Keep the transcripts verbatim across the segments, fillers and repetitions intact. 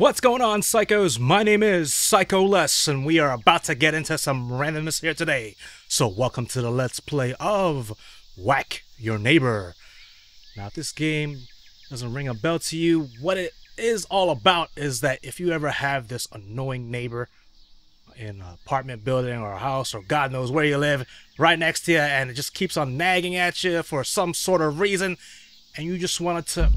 What's going on, psychos? My name is Psycho Les, and we are about to get into some randomness here today. So welcome to the Let's Play of Whack Your Neighbor. Now, if this game doesn't ring a bell to you, what it is all about is that if you ever have this annoying neighbor in an apartment building or a house or God knows where you live right next to you, and it just keeps on nagging at you for some sort of reason, and you just wanted to...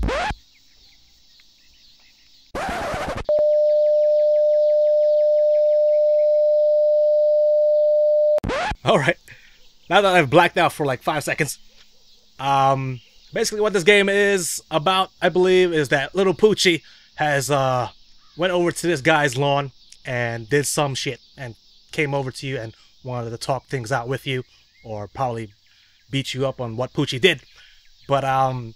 Alright, now that I've blacked out for like five seconds, um, basically what this game is about, I believe, is that little Poochie has uh, went over to this guy's lawn and did some shit and came over to you and wanted to talk things out with you, or probably beat you up on what Poochie did. But um,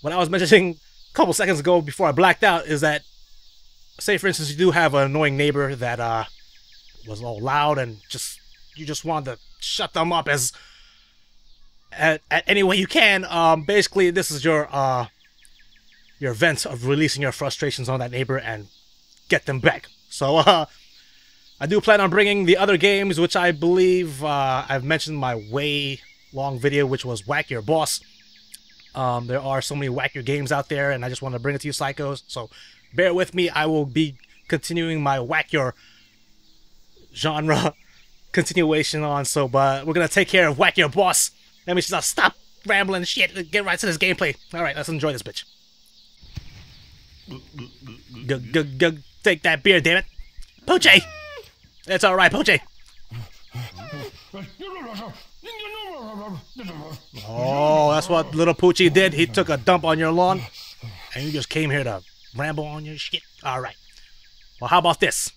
what I was mentioning a couple seconds ago before I blacked out is that, say for instance, you do have an annoying neighbor that uh, was all loud and just... you just want to shut them up as at, at any way you can. Um, basically, this is your uh, your vent of releasing your frustrations on that neighbor and get them back. So uh, I do plan on bringing the other games, which I believe uh, I've mentioned in my way long video, which was Whack Your Boss. Um, there are so many Whack Your games out there, and I just want to bring it to you, psychos. So bear with me. I will be continuing my Whack Your genre continuation on, so but we're gonna take care of Whack Your Boss. Let me just stop rambling shit and get right to this gameplay. Alright, let's enjoy this bitch. G-g-g- take that beer, damn it. Poochie! It's alright, Poochie! Oh, that's what little Poochie did. He took a dump on your lawn, and you just came here to ramble on your shit. Alright. Well, how about this?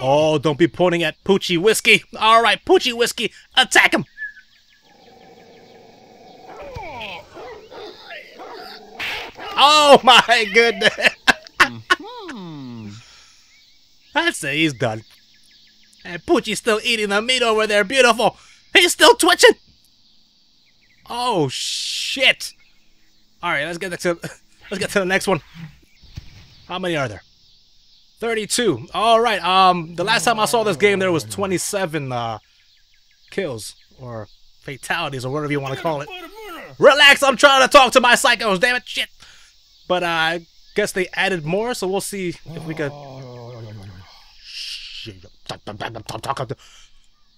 Oh, don't be pointing at Poochie Whiskey. All right, Poochie Whiskey, attack him. Oh my goodness. I'd say he's done. And Poochie's still eating the meat over there. Beautiful. He's still twitching. Oh shit. All right, let's get to let's get to the next one. How many are there? thirty-two. All right. Um, the last time I saw this game, there was twenty-seven uh, kills or fatalities or whatever you want to call it. Relax. I'm trying to talk to my psychos. Damn it. Shit. But uh, I guess they added more, so we'll see if we could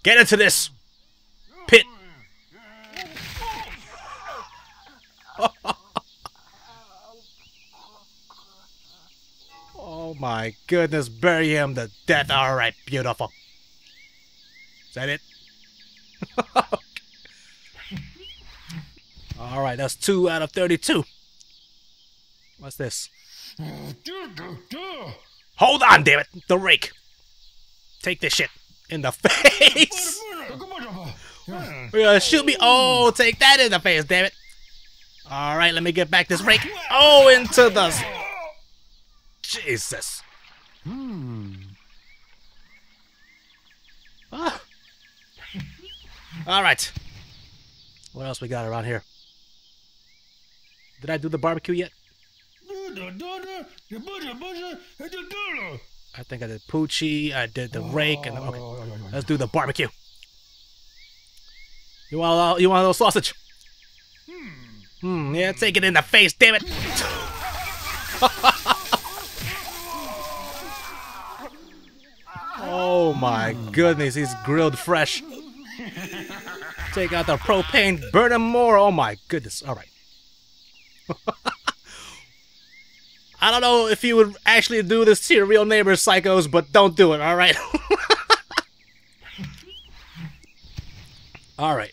get into this pit. Oh my goodness, bury him to death. Alright, beautiful. Is that it? Alright, that's two out of thirty-two. What's this? Hold on, damn it! The rake! Take this shit in the face! You're gonna shoot me! Oh, take that in the face, damn it! Alright, let me get back this rake. Oh, into the... Jesus. Hmm. Ah. All right. What else we got around here? Did I do the barbecue yet? I think I did Poochie. I did the rake, and okay. Let's do the barbecue. You want a, you want a little sausage? Hmm. Yeah, take it in the face, damn it. Oh my goodness, he's grilled fresh. Take out the propane, burn him more. Oh my goodness, alright. I don't know if you would actually do this to your real neighbors, psychos, but don't do it, alright? Alright,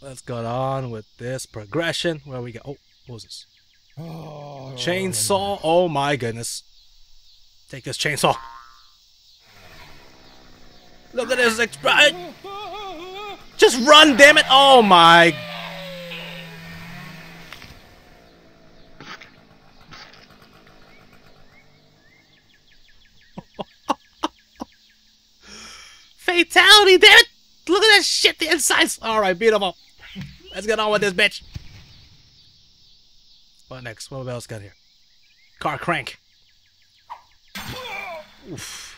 let's go on with this progression. Where we go? Oh, what was this? Chainsaw, oh my goodness. Take this chainsaw. Look at this explosion! Just run, damn it! Oh my! Fatality, damn it! Look at that shit, the insides. All right, beautiful. Let's get on with this bitch. What next? What else got here? Car crank. Oof.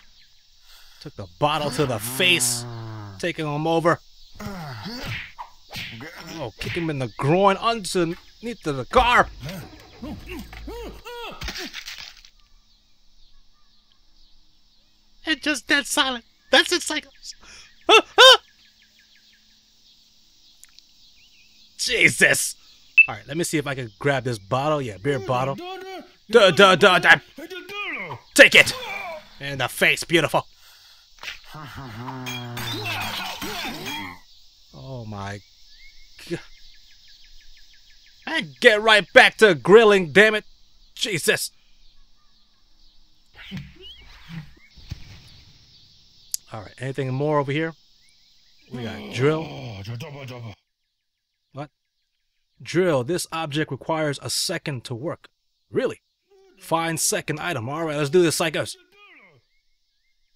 Took the bottle to the face. Taking him over. Oh, kick him in the groin underneath the car. It's just dead silent. That's it, Psycho. Jesus. All right, let me see if I can grab this bottle. Yeah, beer bottle. Duh, duh, duh, duh. Take it. In the face. Beautiful. Oh, my God. And get right back to grilling, damn it. Jesus. All right, anything more over here? We got drill. What? Drill. This object requires a second to work. Really? Find second item. All right, let's do this, Psychos.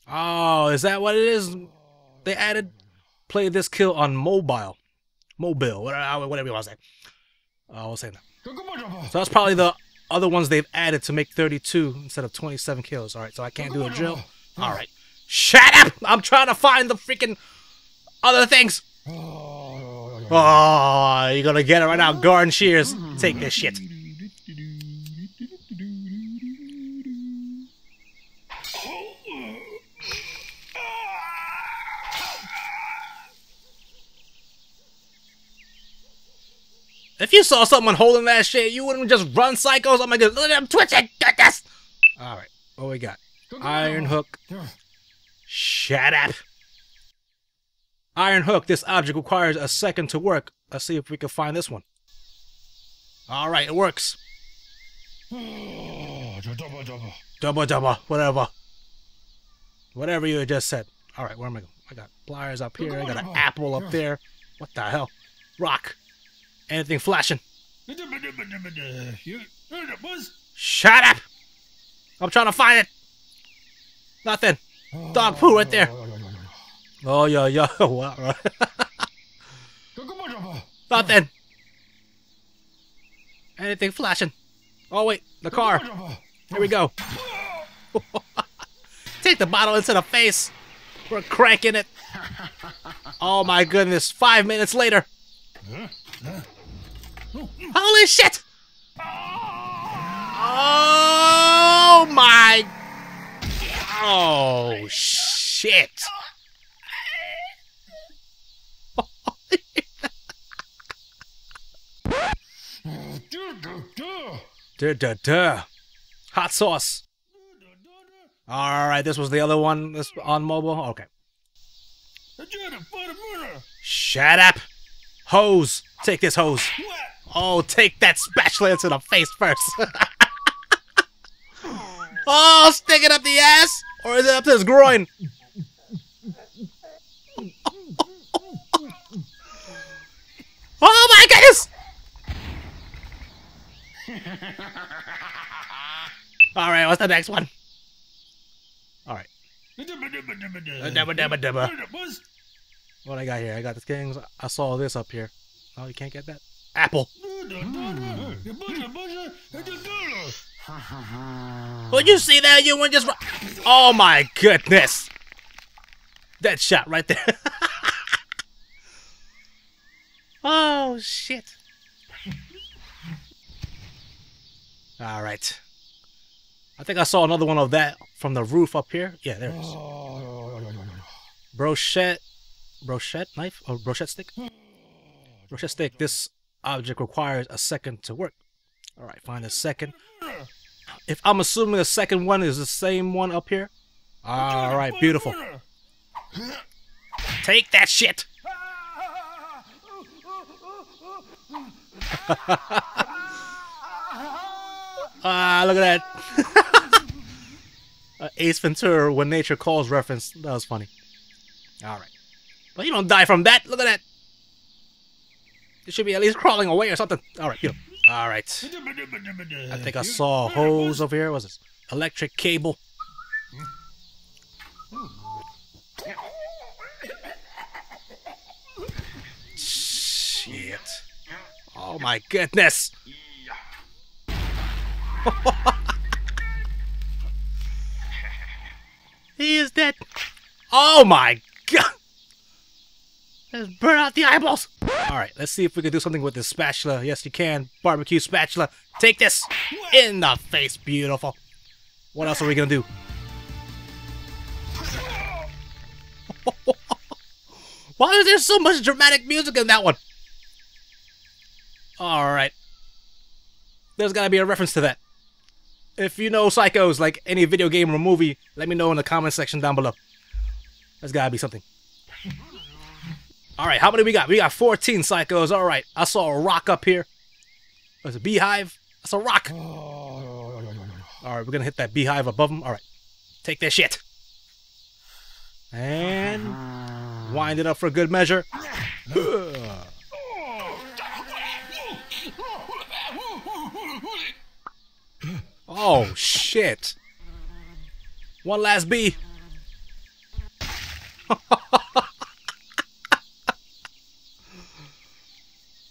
Oh, is that what it is? They added play this kill on mobile. Mobile, whatever you want to say. I was saying that. So that's probably the other ones they've added to make thirty-two instead of twenty-seven kills. All right, so I can't do a drill. All right. Shut up! I'm trying to find the freaking other things. Oh, you're gonna get it right now. Garden shears. Take this shit. If you saw someone holding that shit, you wouldn't just run, Psychos. Oh my God, look at them twitching. Got this. All right, what we got? Iron hook. Shut up. Iron hook. This object requires a second to work. Let's see if we can find this one. All right, it works. Double, double. Double, double. Whatever. Whatever you just said. All right, where am I going? I got pliers up here. I got an apple up there. What the hell? Rock. Anything flashing? Shut up. I'm trying to find it. Nothing. Dog poo right there. Oh, yeah, yeah. Wow. Nothing. Anything flashing. Oh, wait. The car. Here we go. Take the bottle into the face. We're cranking it. Oh, my goodness. Five minutes later. Holy shit. Oh, my God. Oh, shit. Duh, duh, duh. Hot sauce. All right, this was the other one this on mobile. Okay. Shut up. Hose. Take this hose. Oh, take that spatula into the face first. Oh, stick it up the ass? Or is it up to his groin? Oh my goodness! Alright, what's the next one? Alright. What I got here? I got the things. I saw this up here. Oh, you can't get that? Apple. Would you see that? You went just. Oh my goodness! That shot right there. Oh shit! All right. I think I saw another one of that from the roof up here. Yeah, there it is. Brochette, brochette knife or brochette stick. Brochette stick. This object requires a second to work. All right, find a second. If I'm assuming the second one is the same one up here. All right, beautiful. Take that shit. Ah, look at that. uh, Ace Ventura, When Nature Calls reference. That was funny. All right. But you don't die from that. Look at that. You should be at least crawling away or something. All right, beautiful. All right. I think I saw a hose over here. What's this? Electric cable. Shit. Oh my goodness. He is dead. Oh my god. Let's burn out the eyeballs. Alright, let's see if we can do something with this spatula. Yes, you can. Barbecue spatula. Take this. In the face. Beautiful. What else are we gonna do? Why is there so much dramatic music in that one? Alright. There's gotta be a reference to that. If you know Psychos, like any video game or movie, let me know in the comment section down below. There's gotta be something. Alright, how many we got? We got fourteen Psychos. Alright, I saw a rock up here. There's a beehive. That's a rock. Alright, we're gonna hit that beehive above him. Alright, take that shit. And wind it up for good measure. Ugh. Oh, shit. One last bee.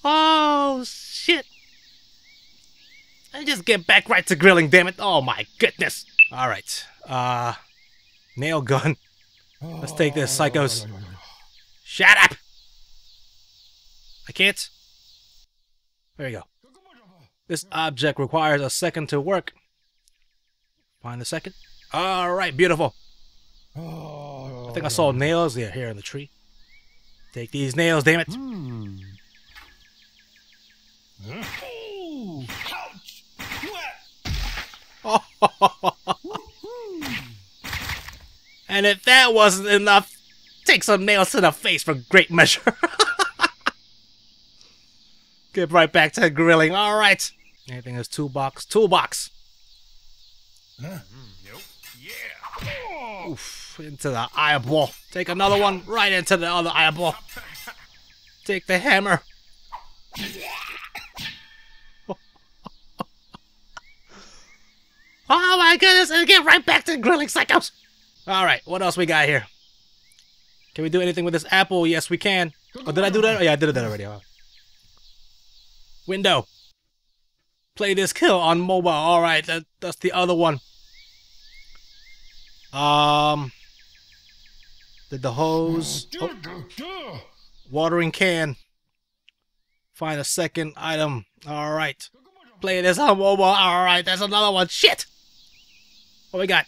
Oh, shit. I just get back right to grilling, damn it. Oh, my goodness. All right. Uh, nail gun. Let's take this, Psychos. Shut up. I can't. There you go. This object requires a second to work. Find the second. Alright, beautiful. I think I saw nails there here in the tree. Take these nails, damn it. Mm. And if that wasn't enough, take some nails to the face for great measure. Get right back to grilling. Alright. Anything is toolbox. Toolbox. Huh? Nope. Yeah. Oof, into the eyeball. Take another one right into the other eyeball. Take the hammer. Oh my goodness, and get right back to grilling, Psychos. Alright, what else we got here? Can we do anything with this apple? Yes, we can. Oh, did I do that? Oh, yeah, I did that already. Wow. Window. Play this kill on mobile. Alright, that, that's the other one. Um, did the hose... Oh. Watering can. Find a second item. Alright. Play this on mobile. Alright, that's another one. Shit! What we got?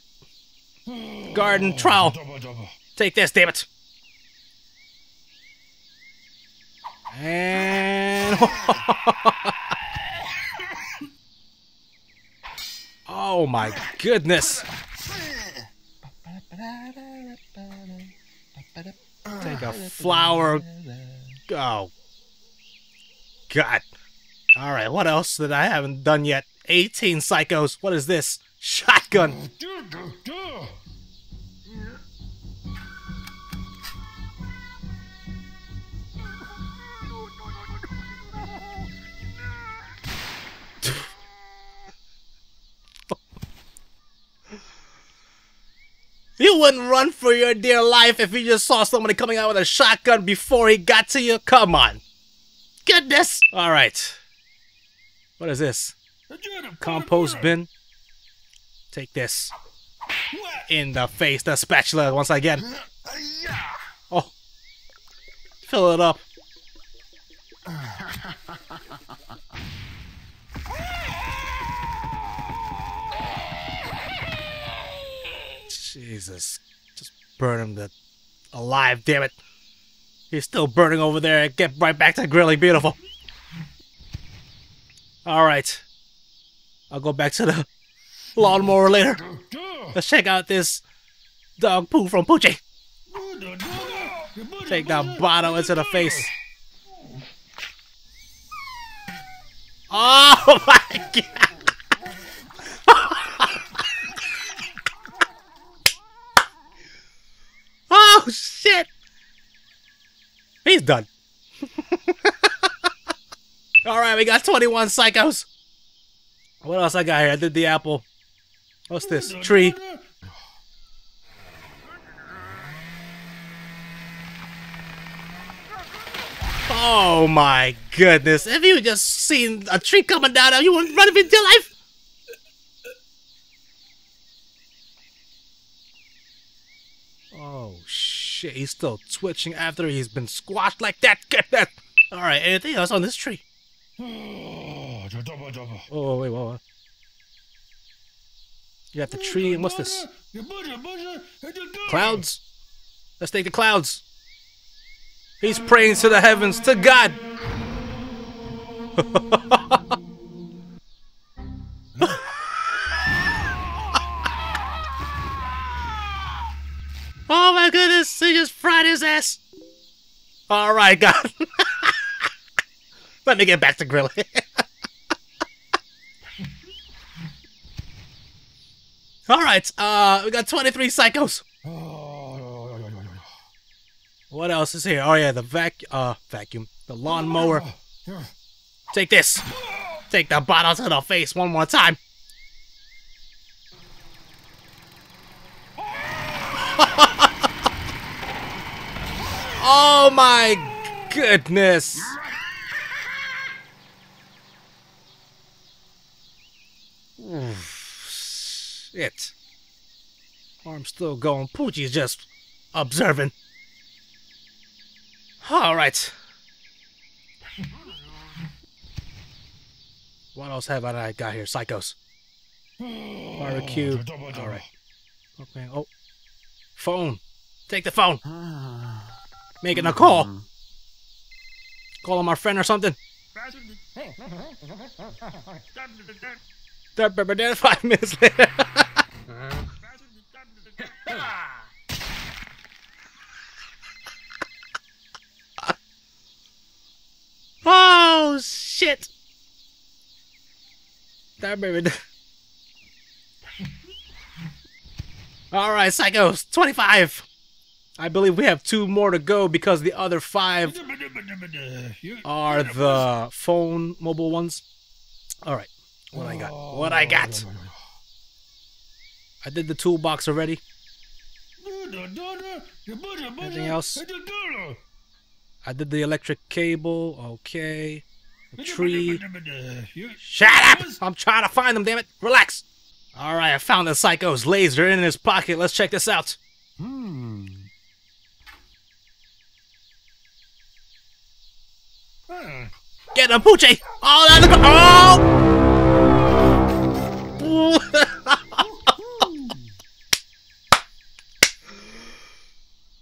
Garden trowel. Take this, damn it. And... Oh my goodness. Take a flower. Oh. God. Alright, what else that I haven't done yet? eighteen Psychos. What is this? Shotgun. You wouldn't run for your dear life if you just saw somebody coming out with a shotgun before he got to you. Come on. Goodness. All right. What is this? Compost bin. Take this. In the face. The spatula once again. Oh. Fill it up. Jesus, just burn him to alive, damn it. He's still burning over there. Get right back to grilling, beautiful. Alright. I'll go back to the lawnmower later. Let's check out this dog poo from Poochie. Take that bottle into the face. Oh my god! Oh shit! He's done. Alright, we got twenty-one Psychos. What else I got here? I did the apple. What's this? Tree. Oh my goodness. If you just seen a tree coming down, you wouldn't run for your life? Oh, shit. He's still twitching after he's been squashed like that. Get that. All right. Anything else on this tree? Oh, wait, what? You got the tree, and what's this? Clouds? Let's take the clouds. He's praying to the heavens, to God. Oh my goodness, he just fried his ass. All right, God. Let me get back to grilling. All right, uh, we got twenty-three psychos. What else is here? Oh yeah, the vac, uh, vacuum, the lawnmower. Take this. Take the bottle to the face one more time. Oh my goodness. Oof, shit. Arm's still going. Poochie's just observing. All right. What else have I got here? Psychos. Barbecue. All right. Okay. Oh. Phone. Take the phone. Making a call. Calling my friend or something. Five minutes later. Oh shit! That baby. All right, psychos, twenty-five. I believe we have two more to go because the other five are the phone mobile ones. All right. What I got? What I got? I did the toolbox already. Anything else? I did the electric cable. Okay. The tree. Shut up! I'm trying to find them, damn it. Relax. All right, I found the psycho's laser in his pocket. Let's check this out. Hmm. Get him, Poochie! Oh, that's a oh!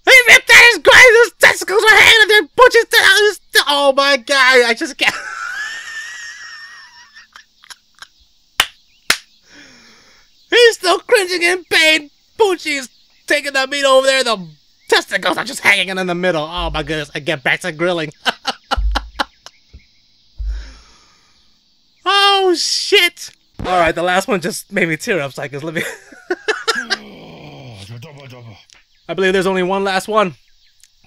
He ripped out his greatest testicles with hand and then Poochie's out. Oh my god, I just can't. He's still cringing in pain. Poochie's taking that meat over there. The testicles are just hanging in the middle. Oh my goodness, I get back to grilling. Oh shit. All right, the last one just made me tear up, psychos. Let me. I believe there's only one last one,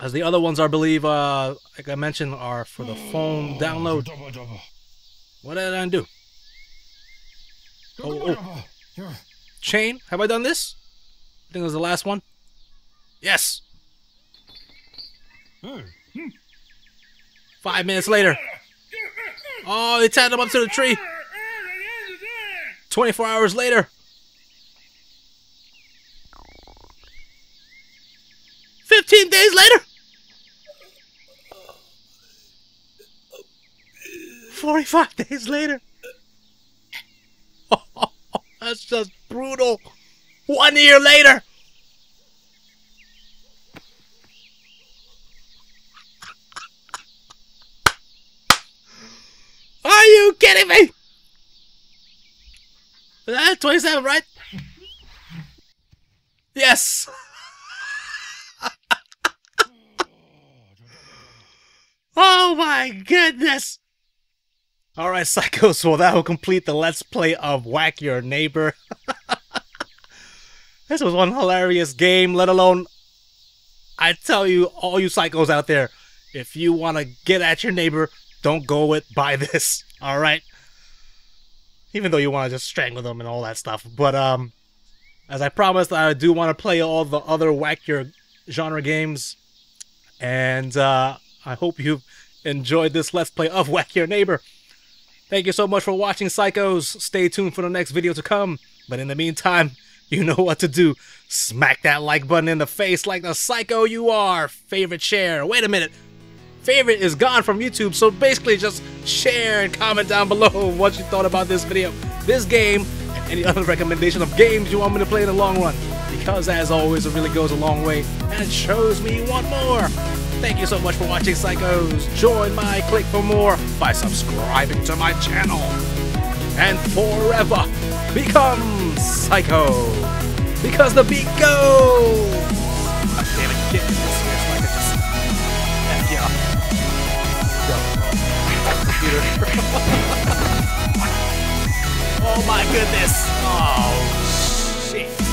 as the other ones, I believe, uh, like I mentioned, are for the phone download. What did I do? Oh, oh. Chain? Have I done this? I think it was the last one. Yes. Five minutes later. Oh, they tied him up to the tree. twenty-four hours later. fifteen days later. forty-five days later. Oh, that's just brutal. One year later. Are you kidding me? That's twenty-seven, right? Yes. Oh my goodness. All right, psychos. Well, that will complete the Let's Play of Whack Your Neighbor. This was one hilarious game, let alone, I tell you, all you psychos out there, if you want to get at your neighbor, don't go with buy this. All right. Even though you want to just strangle them and all that stuff. But, um, as I promised, I do want to play all the other Whack Your genre games. And, uh, I hope you've enjoyed this Let's Play of Whack Your Neighbor. Thank you so much for watching, psychos. Stay tuned for the next video to come. But in the meantime, You know what to do. Smack that like button in the face like the psycho you are. Favorite, share. Wait a minute. Favorite is gone from YouTube, so basically just share and comment down below what you thought about this video, this game, and any other recommendation of games you want me to play in the long run. Because as always, it really goes a long way, and it shows me you want more. Thank you so much for watching, Psychos. Join my KLiQ for more by subscribing to my channel. And forever become Psycho. Because the beat goes. Oh, damn it, get this serious like it just. Heck yeah. Computer. Oh my goodness! Oh shit! Oh,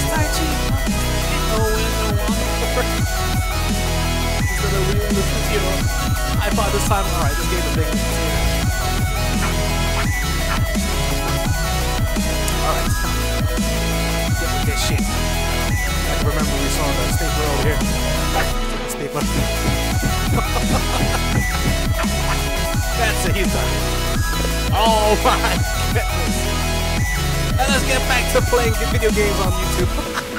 that's Tai Chi. No wind, no water. Is it a win in the studio? I thought this time alright. This game's a big one. Alright. Get with this shit. I can remember we saw the stapler over here. Stapler. That's it, he's done. Oh my goodness. And let's get back to playing video games on YouTube.